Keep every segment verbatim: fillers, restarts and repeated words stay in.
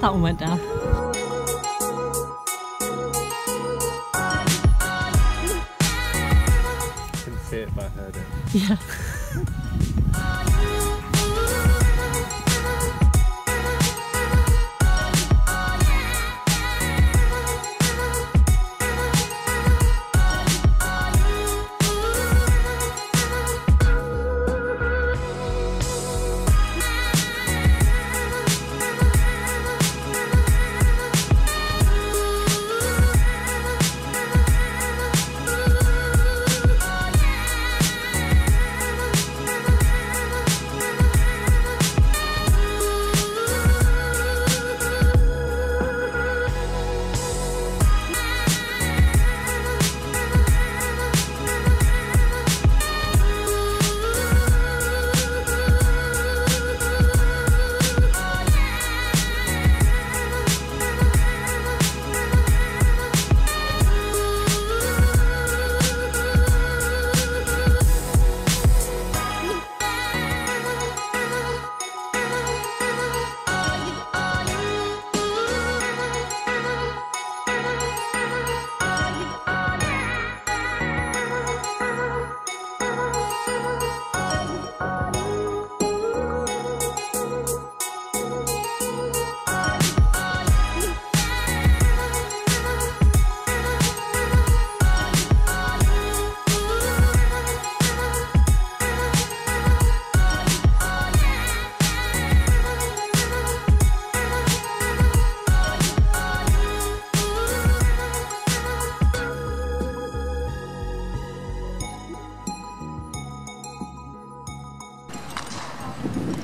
That one went down. I couldn't see it if I heard it. Yeah.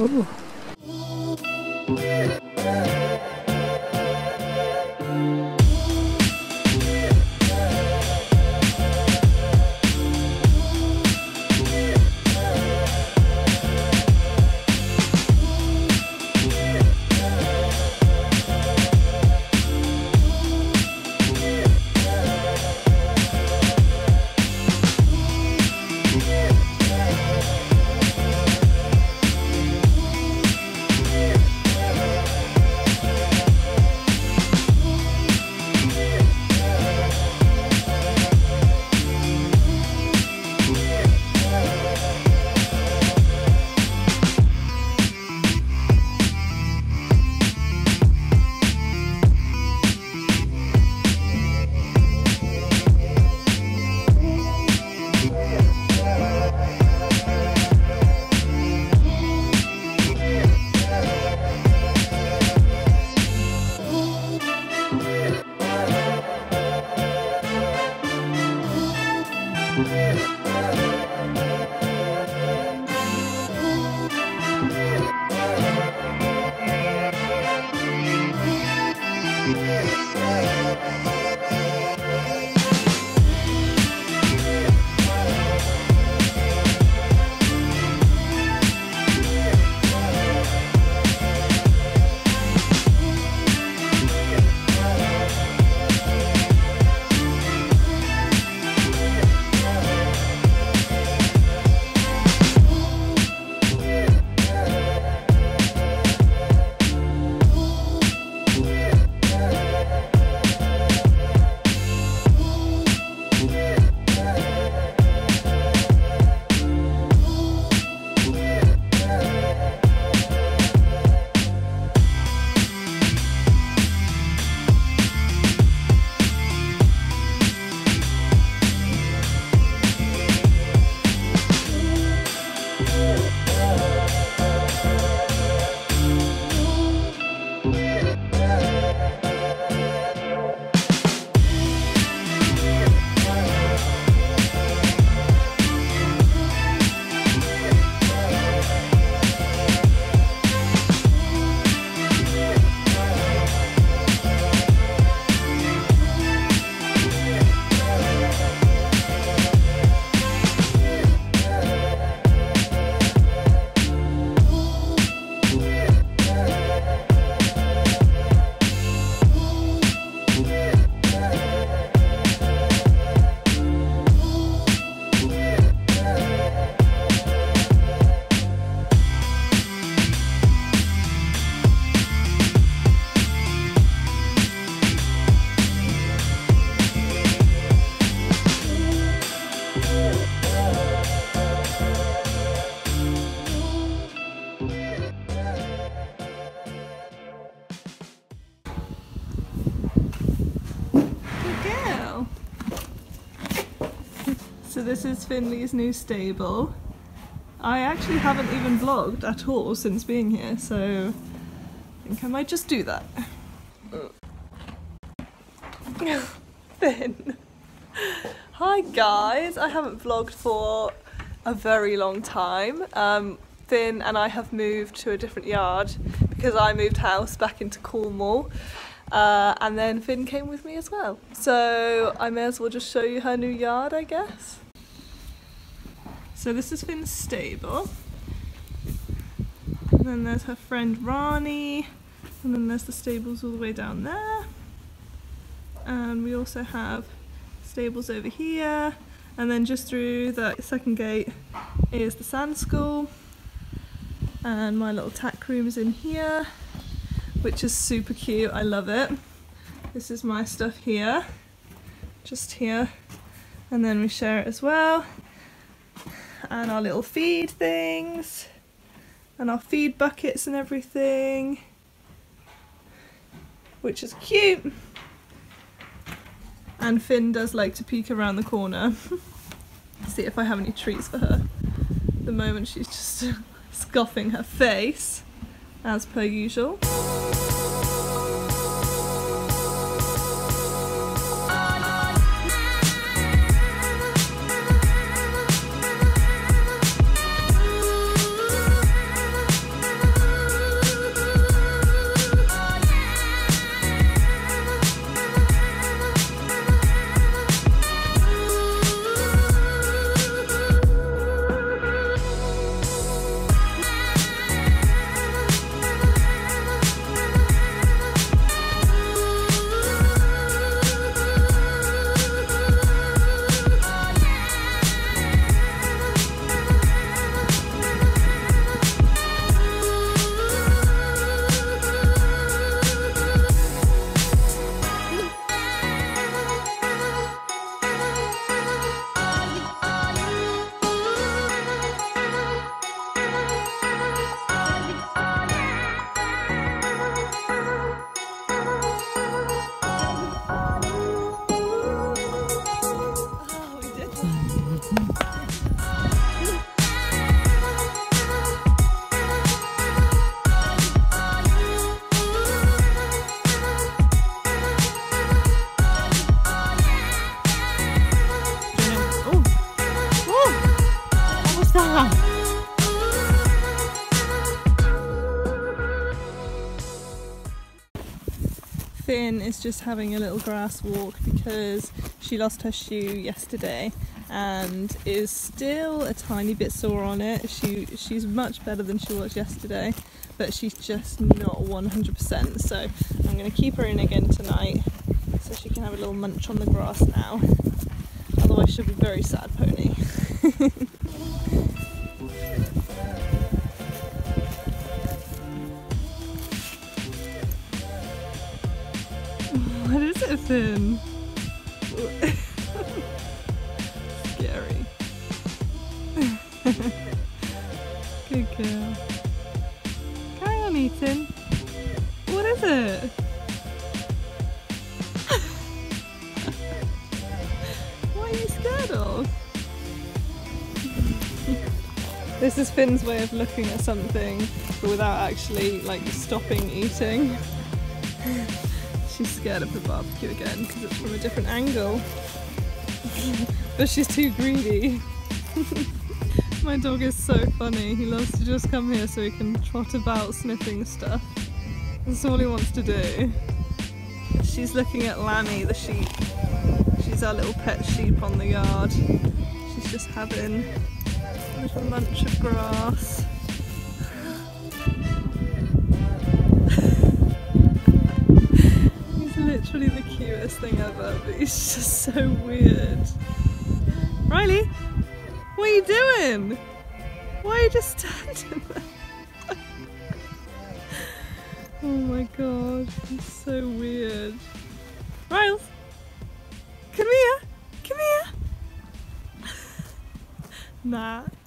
Ooh. this is Finley's new stable. I actually haven't even vlogged at all since being here, so I think I might just do that. Finn! Hi guys! I haven't vlogged for a very long time. Um, Finn and I have moved to a different yard because I moved house back into Cornwall. Uh, and then Finn came with me as well. So I may as well just show you her new yard, I guess. So this is Finn's stable. And then there's her friend Rani. And then there's the stables all the way down there. And we also have stables over here. And then just through the second gate is the sand school. And my little tack room is in here, which is super cute, I love it. This is my stuff here, just here, and then we share it as well. And our little feed things, and our feed buckets and everything, which is cute. And Finn does like to peek around the corner, see if I have any treats for her. At the moment she's just scoffing her face, as per usual. Finn is just having a little grass walk because she lost her shoe yesterday and is still a tiny bit sore on it. She she's much better than she was yesterday, but she's just not one hundred percent, so I'm going to keep her in again tonight so she can have a little munch on the grass now. Otherwise she'll be very sad pony. What is it, Finn? Scary. Good girl. Carry on eating. What is it? What are you scared of? This is Finn's way of looking at something but without actually like stopping eating. She's scared of the barbecue again because it's from a different angle. But she's too greedy. My dog is so funny. He loves to just come here so he can trot about sniffing stuff. That's all he wants to do. She's looking at Lanny, the sheep. She's our little pet sheep on the yard. She's just having a little munch of grass. Literally the cutest thing ever, but it's just so weird. Riley, what are you doing? Why are you just standing there? Oh my god, it's so weird. Riles, come here, come here. Nah.